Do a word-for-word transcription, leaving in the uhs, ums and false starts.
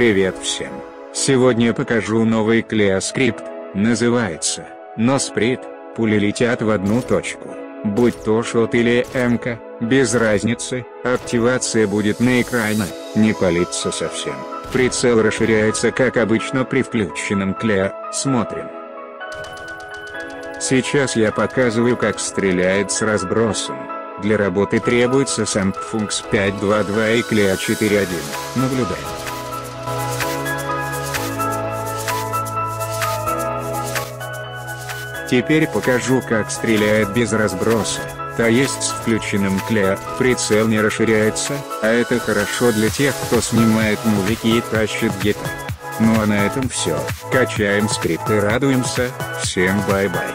Привет всем! Сегодня я покажу новый клео скрипт, называется «Носприт». Пули летят в одну точку, будь то шот или эмка, без разницы, активация будет на экране, не палится совсем. Прицел расширяется как обычно при включенном клео, смотрим. Сейчас я показываю, как стреляет с разбросом. Для работы требуется сампфункс пять два два и клео четыре один, наблюдаем. Теперь покажу, как стреляет без разброса, то есть с включенным клео. Прицел не расширяется, а это хорошо для тех, кто снимает мувики и тащит гитар. Ну а на этом все, качаем скрипт и радуемся, всем бай-бай.